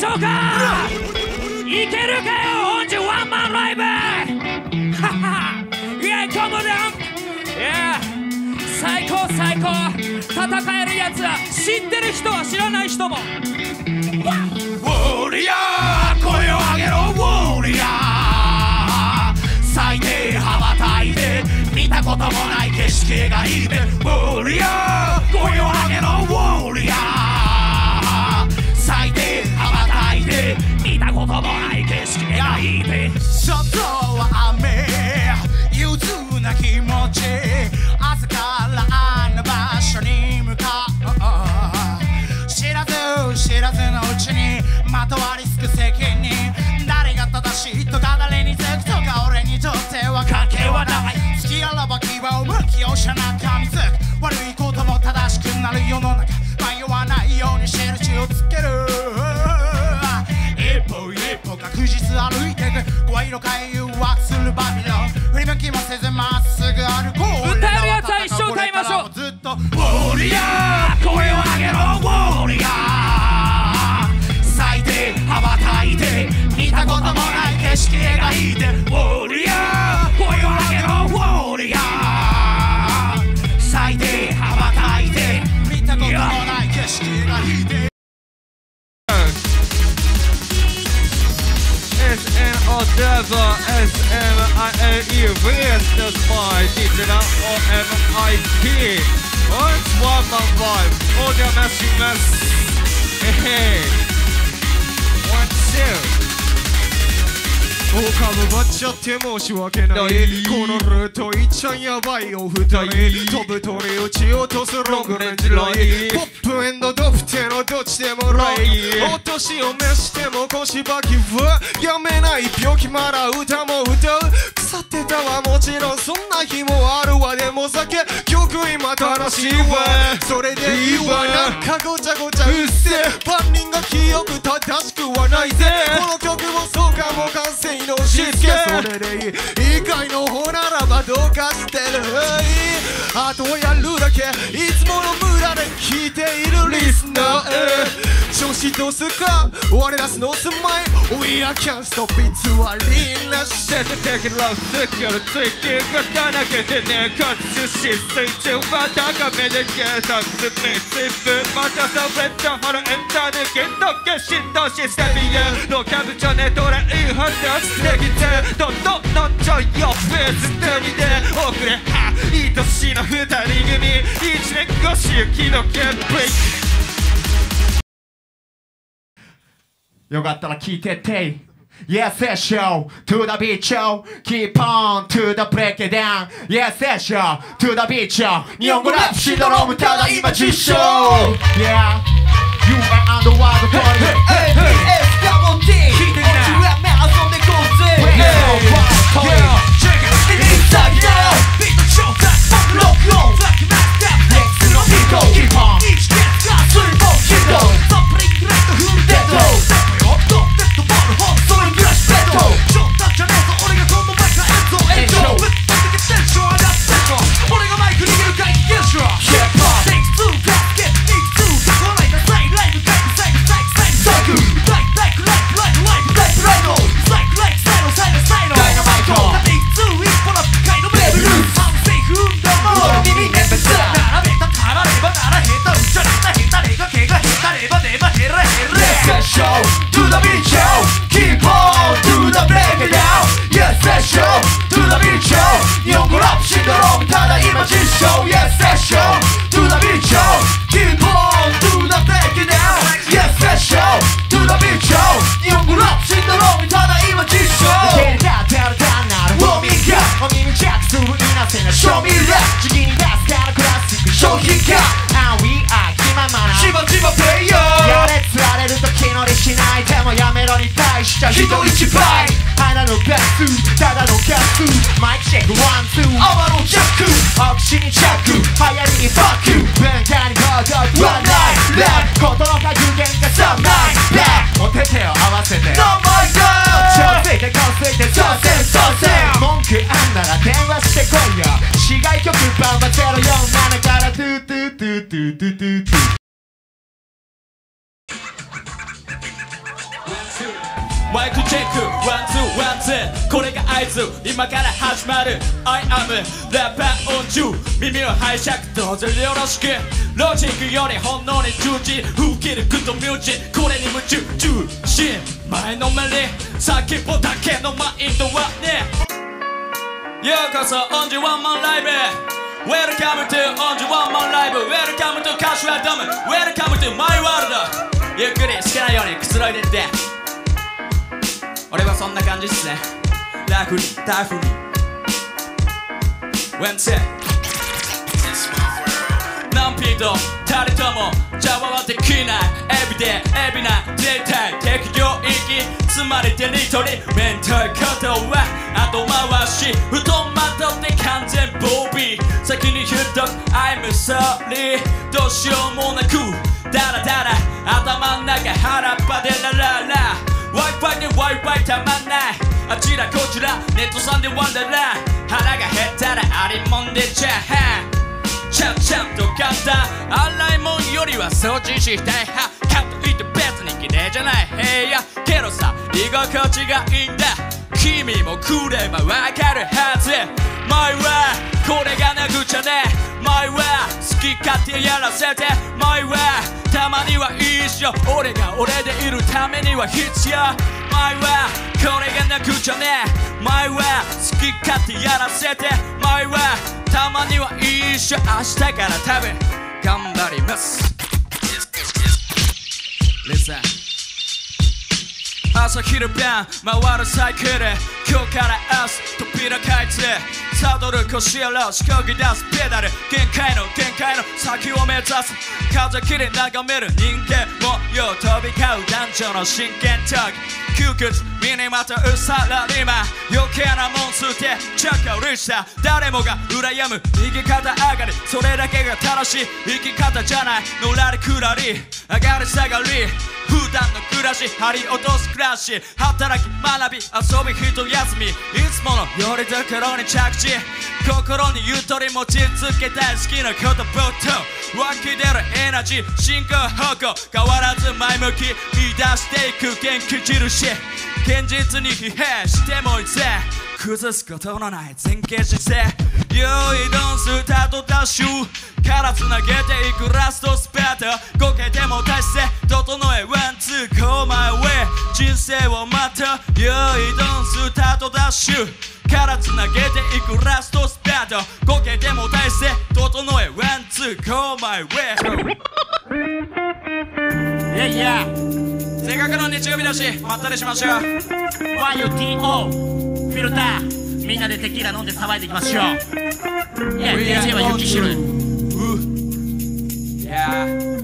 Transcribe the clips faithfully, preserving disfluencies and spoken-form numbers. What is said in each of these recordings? しょうか。いけるかよ、本日ワンマンライブ。はは、いや今日もだ。いや最高最高。戦えるやつは知ってる人は知らない人も。ウォーリアー、声を上げろウォーリアー。最低羽ばたいて見たこともない景色がいいね。ウォーリアー、声を上げろウォーリアー。見たこともない景色がいいで。外は雨、憂鬱な気持ち。朝からあの場所に向かう。知らず知らずのうちにまとわりつく責任。誰が正しいとか誰につくとか俺にとっては関係はない。好きあらば希望無容赦な神づく。悪いことも正しくなる世の中。迷わないように印をつける。確実歩いてく声色変え誘惑するバビロン。振り向きもせずまっすぐ歩こう。歌えるやつは一生歌いましょう。ずっとウォーリアー、声を上げろウォーリアー。最低羽ばたいて見たこともない景色描いて。ウォーリアー、声を上げろウォーリアー。最低羽ばたいて見たこともない景色描いて。Endeavor S M I A E V S that's by Digital O M I T. What? One man vibe. Audio matching mess. Hey. One, two.おかぶばっちゃって申し訳ない。このルートいっちゃんやばいよ二人。飛ぶ鳥打ち落とすロングレンジライン。ポップエンドドフテのどっちでもライン。お年を召しても腰ばきはやめない。病気まら歌も歌う。腐ってたわもちろんそんな日もあるわ。でも酒曲今楽しいわ。それでいいわ。なんかごちゃごちゃうっせえ。万人が記憶正しくはないぜ。この曲もそうかも完成のしつけ。それでいい。以外の方ならばどうかしてる。あとやるだけいつもの無駄で聞いているリスナー。調子どうすか我らすの住まい。 We are can't stop it つわりなしでててきらうすきよるついきがたなけてね。かつし水中は高めで計算済み水分またさべった腹エンターで剣の決心とシステムのキャブチャネトレイハンダーできてどんどんなんちゃいよフェーズにで遅れは愛しの二人組いちねんごしゆきのゲームプレイ。よかったら聞いてて。 Yes that's yo to the beach yo keep on to the break it down. Yes that's yo to the beach yo 日本語ラップシドロームただ今実証。 Yeah you are under wild party. 聞いてみなYo, fuck, yo, check it, it is time, yo. Beat the show, that's pop, lock, low, black, black, black, next to the ego, keep on. Each get got, so you won't get low. Something like the hood, dead low. Step me up, don't get the bottle, hot, so you crash, battle. Show, that's your name, so only got one more back, I end, so end, yo. With the fucking attention, I got set off. Only got my good, you get a guy, yes, yo. Hip hop, six, two, got, get, eight, two, got, one, like a slide, like a guy, like a sack, like a sack, like, like, like, like, like, like, like, like, like, like, like,Dynamite on I think two is for the kind of blue. I'm saying who the more we need to stop. I make the car, I never got a hit. I'm just a hit. I never get a hit. I never never hit. Yes, that show to the beach show. Keep on to the break it down. Yes, that show to the beach show. You're corrupt, shit, the wrong. ただ今実証。Yes, that show to the beach show. Keep on to the break it down. Yes, that show to the beach show. You're corrupt, shit, the wrong. ただ今実証。お耳ジャックするいなせなショーミーラー次に出すからクラシック商品化 And we are 気ままなジバジバプレイヤーやれ釣られると気乗りしない。でもやめろに対しちゃ人一倍花のガスただのガスマイクチェックワンツー泡のジャックお口にチャック流行りにファック文化に行動ワンナイトラブ言葉が有限がサムナイトラブお手手を合わせてノーマイガーちょついてこついてそうせんそうせん文句あんなら電話してこいよ。市外局番はゼロよんななからトゥトゥトゥトゥトゥトゥトゥワンツーワンツーこれが合図今から始まる I am ラッパー音中耳を拝借どうぞよろしくロジックより本能に忠実吹き切るグッドミュージックこれに夢中中心前のめり先っぽだけのマインドはねようこそオンジワンマンライブWelcome to Onji One Man Live Welcome to Kashiwa Dome Welcome to My World ゆっくり好きなようにくつろいでって俺はそんな感じっすね楽にタフに When said It's my world 何ピート誰とも邪魔はできないエビデエビな絶対適量域つまりテリトリーメンタルことは後回し布団まとって完全防備先に言っとく I'm sorry どうしようもなくダラダラ頭ん中腹っぱでラララ Wi-Fi で Wi-Fi たまんないあちらこちらネットさんでワンダラ腹が減ったらありもんでチャーハンちゃんちゃんと買った洗い物よりは掃除したい派かといって別に綺麗じゃない部屋けどさ居心地がいいんだ君も来ればわかるはず My way これがなくちゃね My way 好き勝手やらせて My way たまには一緒俺が俺でいるためには必要 My way これがなくちゃね My way 好き勝手やらせて My wayたまには一緒明日から多分頑張ります Listen 朝昼晩回るサイクル今日から明日扉開通サドルこしらをしこぎ出すペダル限界の限界の先を目指す風切り眺める人間模様飛び交う男女の真剣トーク窮屈身にまとうサラリーマン余計なもん捨てチャカリした誰もが羨む生き方上がりそれだけが正しい生き方じゃないのらりくらり上がり下がり普段の暮らし張り落とす暮らし働き学び遊びひと休みいつものよりどころに着地心にゆとり持ち続けたい好きな言葉と湧き出るエナジー進行方向変わらず前向き見出していく元気印現実に疲弊してもいぜ崩すことのない前傾姿勢用意ドンスタートダッシュからつなげていくラストスパートごかいでも達成整えワンツーゴーマイウェイ人生を待て用意ドンスタートダッシュからつなげていくラストスパートごかいでも達成整えワンツーゴーマイウェイいやいやせっかくの日曜日だしまったりしましょう ワイオーティーオー フィルターみんなでテキーラ飲んで騒いでいきましょう Yeah ディージェー は雪拾う Yeah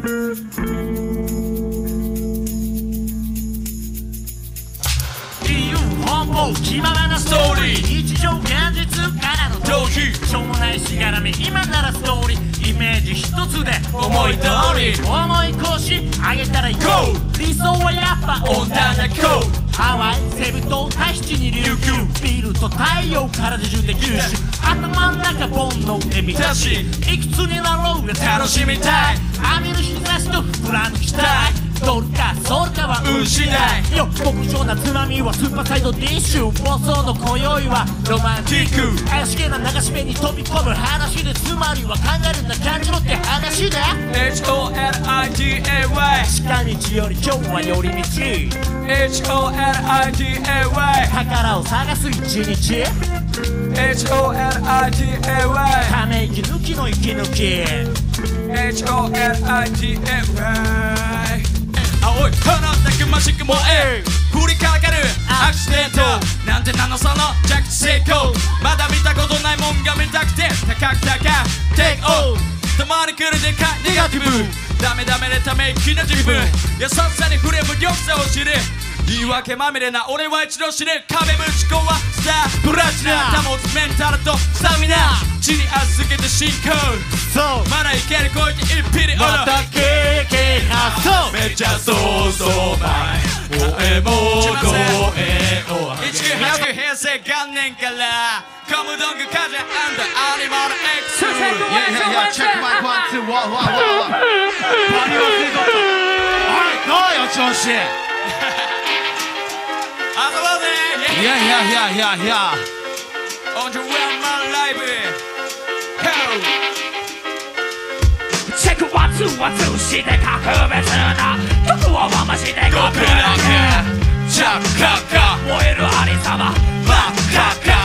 理由奔放気ままなストーリー日常現実からの逃避しょうもないしがらみ今ならストーリーイメージ一つで思い通り思い腰上げたら行こう理想はやっぱ温暖なこうハワイセブ島タヒチに琉球ビールと太陽体中で吸収頭の中煩悩で満たしいくつになろうが楽しみたい浴びる日差しと膨らむ期待どれかそれかは運次第よ極上なつまみはスーパーサイドディッシュ妄想の今宵はロマンティック怪しげな流し目に飛び込む話でつまりは考えるな感じろって話だ エイチオーエルアイディーエーワイ 近道より今日は寄り道 エイチオーエルアイディーエーワイ 宝を探す一日 エイチオーエルアイディーエーワイ ため息抜きの息抜き エイチオーエルアイディーエーワイ 青い花だけましく燃え振りかかるアクシデントなんてなのその着地成功まだ見たことないもんが見たくて高く高くテイクオーたまに来るでかいネガティブダメダメでため息な自分優しさに触れ無力さを知る言い訳まみれな俺は一度死ぬ壁ぶち壊したブラジナー保つメンタルとスタミナ地に預けて進行そうまだいける超えて一ピリオドまた経験発想めちゃ想像前声も声を上げせんきゅうひゃく平成元年からコムドングカジャアンドアニマル X いやいやいやチェックマイクワンツーワンワンワンワンバリオスイドおいどうよ調子遊ぼうぜ Yeah, yeah, yeah, yeah, yeah. On the way, my baby. Hello. Check one two one two, she the cocker beats na. Toku wa mama she the cocker na. Jack Kaka, moeru harisama, Black Kaka.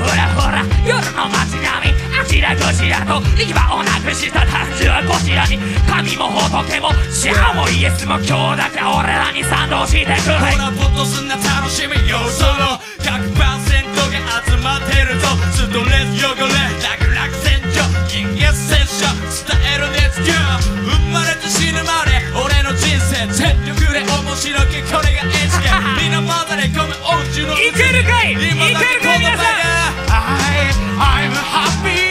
Hora hora, yoru no machinami. あちらこちらと行き場をなくした単純はこちらに神も仏もシャアもイエスも今日だけ俺らに賛同してくれコラボとすんな楽しみ要素の ひゃくパーセント が集まってるとストレス汚れ楽々戦場金月戦車伝える熱狂生まれて死ぬまで俺の人生全力で面白きこれがエンジンみんなまだれ込むおうちのいけるかいいけるかい皆さん I, I'm happy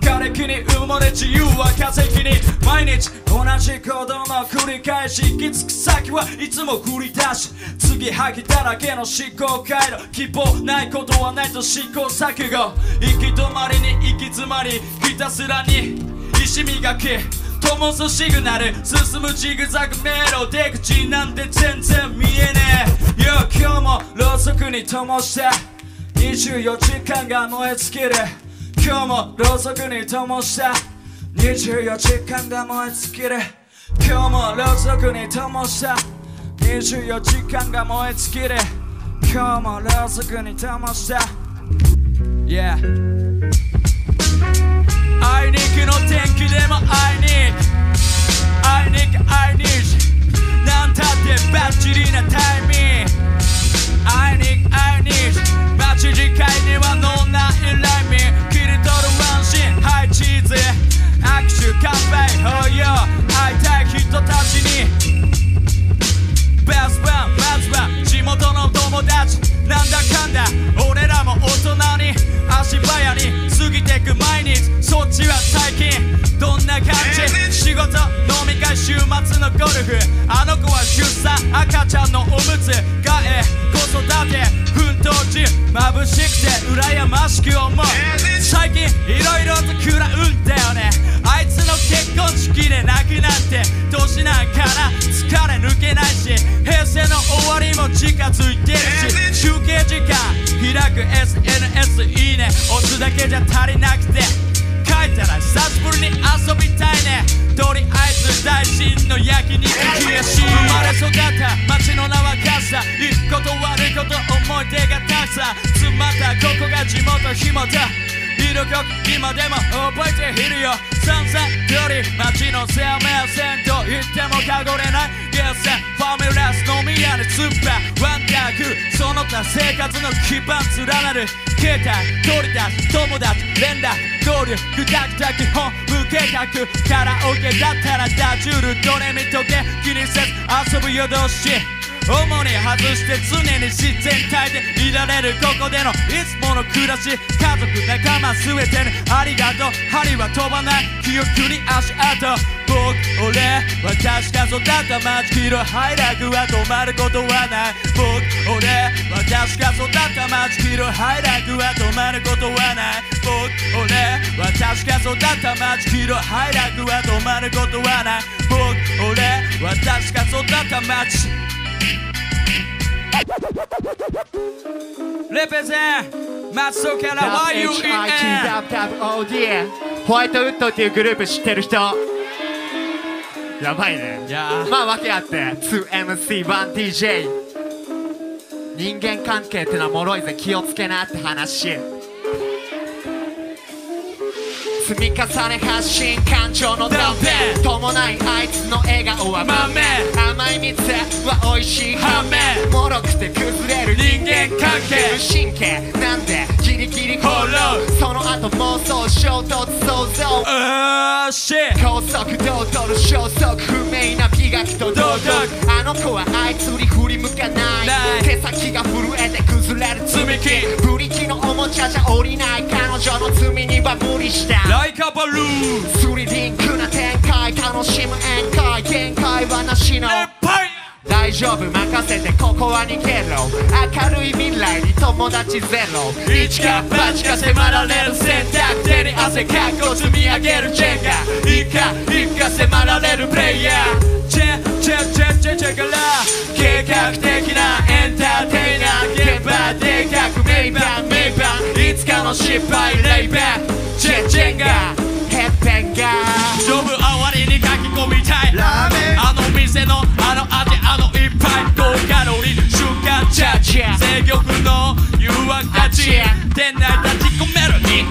瓦礫に埋もれ自由は化石に毎日同じことの繰り返し行き着く先はいつも繰り出し継ぎはぎだらけの思考回路希望ないことはないと試行錯誤行き止まりに行き詰まりひたすらに石磨き灯すシグナル進むジグザグ迷路出口なんて全然見えねえよ今日もろうそくに灯してにじゅうよじかんが燃え尽きる今日もろうそくに灯したにじゅうよじかんが燃え尽きる今日もろうそくに灯したにじゅうよじかんが燃え尽きる今日もろうそくに灯した Yeah あいにくの天気でもあいにあいにくあいになんたってバッチリなタイミングあいにくあいに待ち時間には乗んないライミング はいチーズ握手乾杯抱擁会いたい人たちにベストワンまずは地元の友達なんだかんだ俺らも大人に足早に過ぎてく毎日そっちは最近どんな感じ仕事飲み会週末のゴルフあの子は出産赤ちゃんのおむつがえ子育て奮闘中眩しくて羨ましく思う最近いろいろと食らうんだよねあいつの結婚式で泣くなんて年なんかな疲れ抜けないし平成の終わりも近づいてるし休憩時間開く エスエヌエス いいね押すだけじゃ足りなくて書いたら久しぶりに遊びたいねとりあえず大臣の焼き肉冷やし生まれ育った街の名はガサ行くこと悪いこと思い出がたくさん詰まったここが地元ひもだ色濃く今でも覚えているよ散々より街の生命線と言ってもかごれないゲーセンファミレス飲み屋にスーパーワンダークその他生活の基盤連なる携帯取り出す友達連絡交流グダグダ基本無計画カラオケだったらダジュールどれ見とけ気にせず遊ぶ夜通し主に外して常に自然体でいられるここでのいつもの暮らし家族仲間全てにありがとう針は飛ばない記憶に足跡僕俺私が育った街広いハイラグは止まることはない僕俺私が育った街広いハイラグは止まることはない僕俺私が育った街広いハイラグは止まることはない僕俺私が育った街Represent Matsuokara Y U E N ホワイトウッドっていうグループ知ってる人やばいねまあ訳あって ツーエムシーワンディージェー 人間関係ってのは脆いぜ気をつけなって話積み重ね発信感情の断片伴いあいつの笑顔は豆甘い蜜は美味しい反面脆くて崩れる人間関係無神経なんでギリギリフォローその後妄想衝突想像うーし高速道路の消息不明ながひとどどあの子はあいつに振り向かない手先が震えて崩れる積み木ブリキのおもちゃじゃ降りない彼女の罪には無理したライカバルースリリンクな展開楽しむ宴会限界はなしの大丈夫任せてここは逃げろ明るい未来に友達ゼロ一か八か迫られる選択手に汗かくを積み上げるジェンガ一か一か迫られるプレイヤーチェンチェンチェンチェンチェンから計画的なエンターテイナー現場で描く名盤名盤いつかの失敗レイバッジェジェンガヘッペンガ勝負終わりに書き込みたいラーメンあの店のあの味あの一杯高カロリー瞬間ジャッジ制御不能誘惑たち店内立ち込める匂い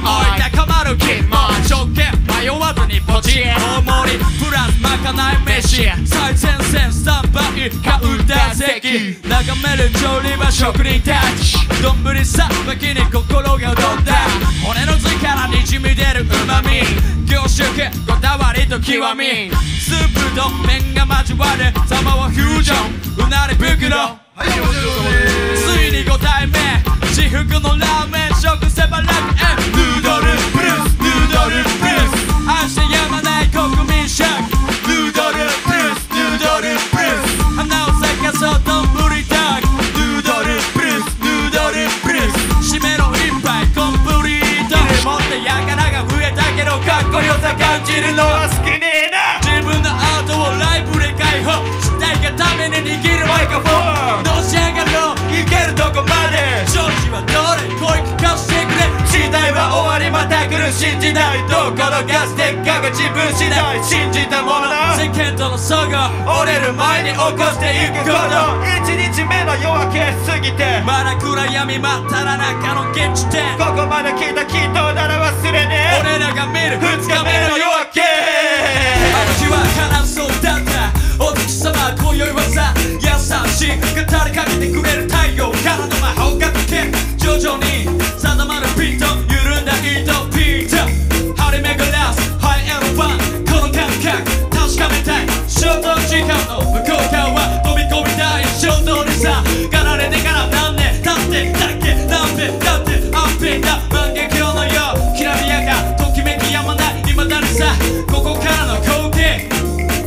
高まる気持ち食券迷わずにポチ大盛りプラスまかない飯最前線スタンバイカウンター席眺める調理場職人たち丼さばきに心が踊った骨の髄からにじみ出る旨味凝縮こだわりと極みスープと麺が交わるサバはフュージョンうなり袋ついにご対面至福のラーメン食せば楽園ヌードルプルスヌードルプルス愛してやまない国民食ヌードルプルスヌードルプルス花を咲かそうと無理だヌードルプルスヌードルプルス締めの一杯コンプリート手持ってやからが増えたけどかっこよさ感じるのは好きねえな自分のアートをライブで解放したいがために握るマイクフォンどうしやがろういけるどこまで正直はどれ声聞かせてくれ時代は終わりまた来る信じないどころかしてっかが自分次第信じたもの世間との差が折れる前に起こしていく行動いちにちめの夜明け過ぎてまだ暗闇真っただ中の現地点ここまで来た祈祷なら忘れねえ俺らが見るふつかめの夜明け私は悲しそうだったお月様今宵はさ優しい語りかけてくれる太陽からの魔法がかけ徐々に定まるビート緩んだ糸ビート張り巡らすハイエンドワンこの感覚確かめたい衝動時間の向こう側飛び込みたい衝動にさかられてから何年経ってだっけ何べんだってアッペンだ万華鏡のようきらびやかときめきやまない未だにさここからの光景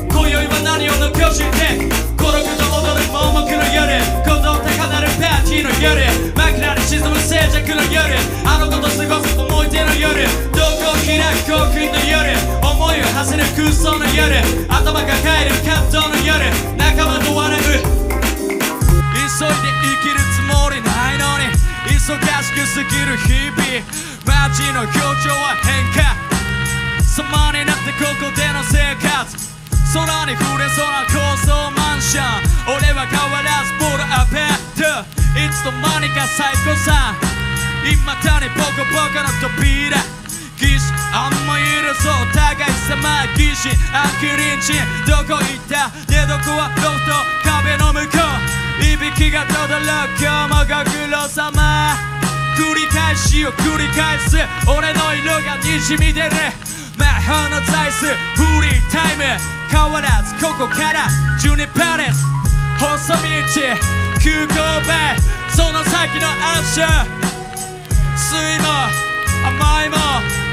今宵は何を残して孤独と踊る盲目の夜鼓動高鳴るパーティーの夜枕に沈む静寂の夜あの子と過ごす思い出の夜瞳孔開く興奮の夜思いを馳せる空想の夜頭抱える葛藤の夜仲間と笑う急いで生きるつもりないのに忙しくすぎる日々街の表情は変化様になってここでの生活空に触れそうな高層マンション俺は変わらずボールアペットいつの間にか最高さ未だにボコボコの扉疑心暗もいるそう互い様疑心暗鬼隣人どこ行った寝床はロフト壁の向こういびきがとどろく今日もご苦労様繰り返しを繰り返す俺の色がにじみ出る魔法の材質フリータイム変わらずここからジュネパレス細道急勾配その先のアッシャー酸いも甘いも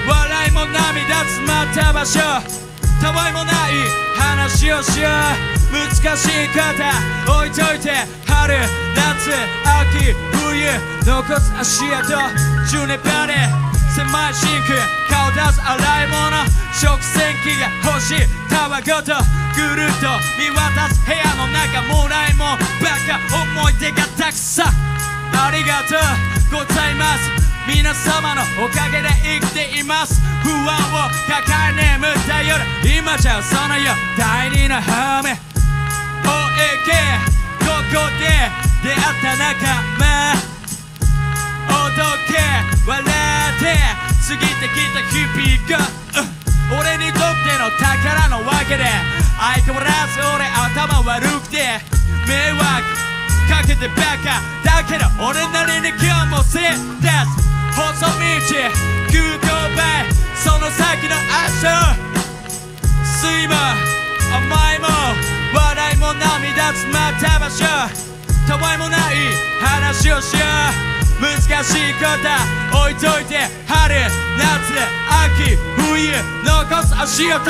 笑いも涙詰まった場所たわいもない話をしよう難しい方置いといて春夏秋冬残す足跡ジュネパレ狭いシンク顔出す洗い物食洗機が欲しいタワごとぐるっと見渡す部屋の中もらいもバカ思い出がたくさんありがとうございます皆様のおかげで生きています不安を抱え眠った夜今じゃそのよ第二のハーメ オーエーケー ここで出会った仲間おどけ笑って過ぎてきた日々が、うん、俺にとっての宝のわけで相変わらず俺頭悪くて迷惑かけてバカだけど俺なりに今日もせいです細道急勾配その先の足水も甘いも笑いたわいもない話をしよう。難しいこと置いといて、春夏秋冬残す足音。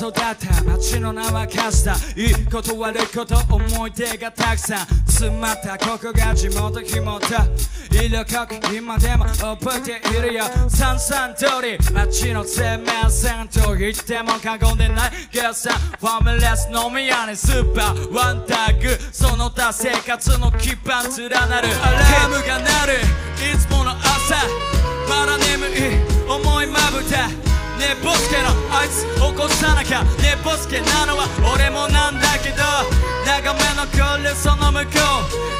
育った街の名はカスタ、いいこと悪いこと思い出がたくさん詰まった、ここが地元ひもと医療国、今でも覚えているよさんさん通り街の生命線と言っても過言でないゲストファミレス飲み屋にスーパーワンタグ、その他生活の基盤連なるアラームが鳴るいつもの朝、まだ眠い重いまぶたねぼすけのあいつ起こさなきゃ、ねぼすけなのは俺もなんだけど、眺めのこれその向こ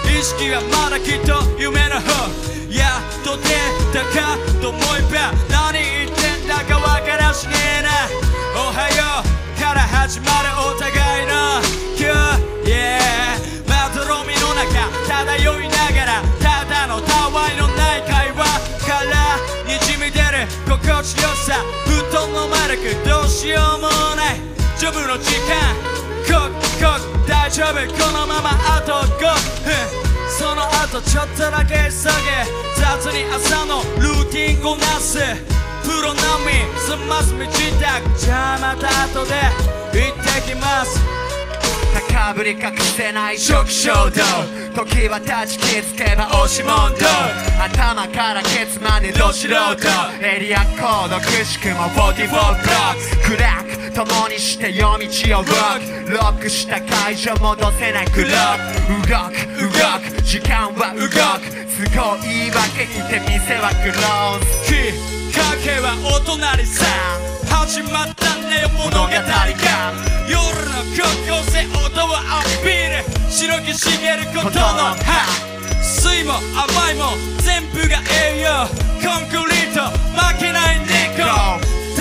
う意識はまだきっと夢の方、やっと出たかと思えば何言ってんだかわからしねえな、おはようから始まるお互いの今日、yeah、まどろみの中漂いながらただのたわいのない会話からにじみ出る心地よさ、布団の丸くどうしようもないジョブの時間、コクコク大丈夫このままあとごふん、その後ちょっとだけ急げ、雑に朝のルーティンをなすプロ並み済ます道だ、じゃあまた後で行ってきます。高ぶり隠せない初期衝動、時は断ち気付けば押し問答、頭からケツまでど素人、エリアコードくしくもよんじゅうよんブロック、暗く共にして夜道をロック、ロックした会場戻せないクロック、動く動く時間は動く、都合いいわけにて店はクローズ、きっかけはお隣さん、始まったんだよ物語が、夜の高校生音をアピール、白く茂ることの葉、水も甘いも全部が栄養、コンクリート負けない猫、た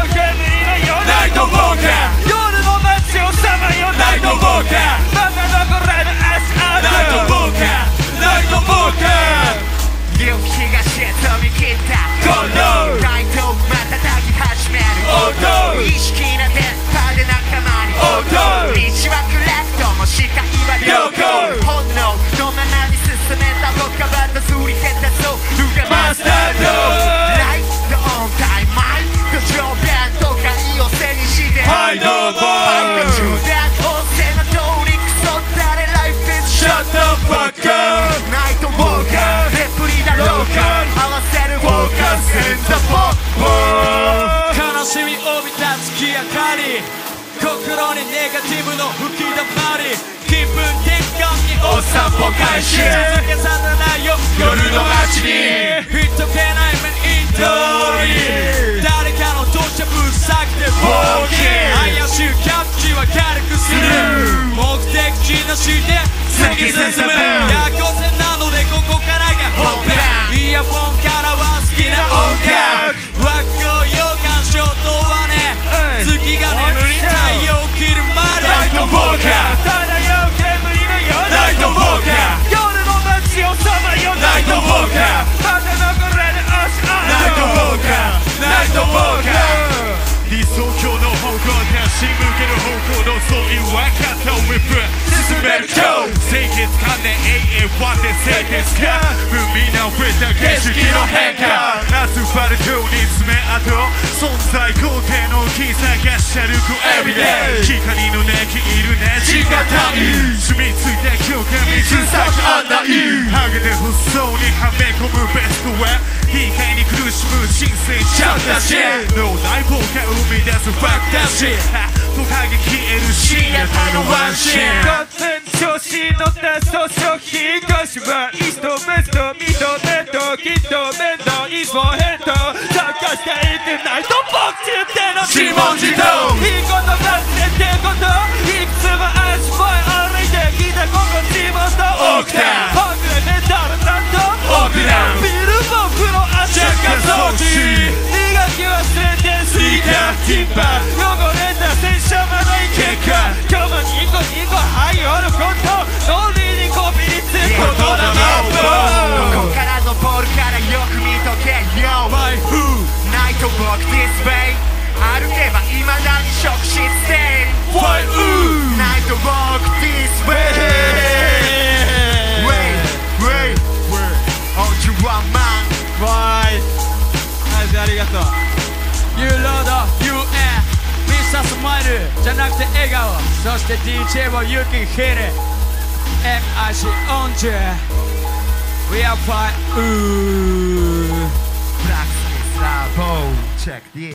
う煙の夜、ナイトウォーカー夜の街をさまよう、ナイトウォーカーまだ残らぬ足跡、ナイトウォーカーナイトウォーカー、夕日が沈み切った鼓動、ライトを瞬き始める、意識な電波で仲間に道は暗くとも視界は良好、本能のままに進めた僕はたずり減ったぞルーカマスタード、ライトオンタイムマイク上弁とかいを背にして、はいどうも半端中断音声の通りクソ誰ライフでシャットファッカー、ナイトウォーカーローカル合わせるフォーカス in the 悲しみを帯びた月明かり、心にネガティブの吹き溜まり、気分転換にお散歩開始、続けさせないよ夜の街に人気ないメイン通り、誰かの到着ぶさくてフォーキー、怪しいキャッチは軽くする、目的地なしで先進む、夜行性なのでここからが本編、イヤフォンからは好きな音楽、和光洋館消灯はね、月が眠り太陽切るまで、ナイトウォーカー漂う煙の夜、ナイトウォーカー夜の街をさまよう、ナイトウォーカーまだ残らぬ足跡、ナイトウォーカーナイトウォーカー、理想郷の方向だし向ける方向のそういう分かったをウィップ進める今日、清潔観念永遠はで清潔感、景色の変化、アスファルトに爪痕、存在肯定の木探して歩くエビデイ、光の中いるね地下体、住み着いた記憶が見つかった案内、ハゲで物騒にはめ込むベストは理解に苦しむ人生ちゃうだし、脳内棒が生み出すファクタジー 급하게 기회를 시작하는 완신 같은 조시 너때 소속히 거짓말 이스도 베스도 믿어내도 기도내도 이소해도 잠깐씩 있는 날도 뻑질때 너 지먼지도 이건 너 나한테 되고 너 입술은 아시바이 아래에 기대고 너 집어서 옥탄 허그램에 다른 남도 억울함 비름업으로 안착한 소식 Deeper, you're gonna see someone like Kika. Come on, you go, you go higher on the front door. No leading up, it's a photo of the world. Kokara no ball, kara yoku mitoke yo. My who? Night to walk this way. Arukeba imada ni shock shit stay. Why who? Night to walk this way. Wait, wait, wait. Oh, you want man? Why? Arigato. You load up. Mr. Smile じゃなくて笑顔そして DJ を You can hear it MIC on you We are fine Ooh Black Space Labo Check this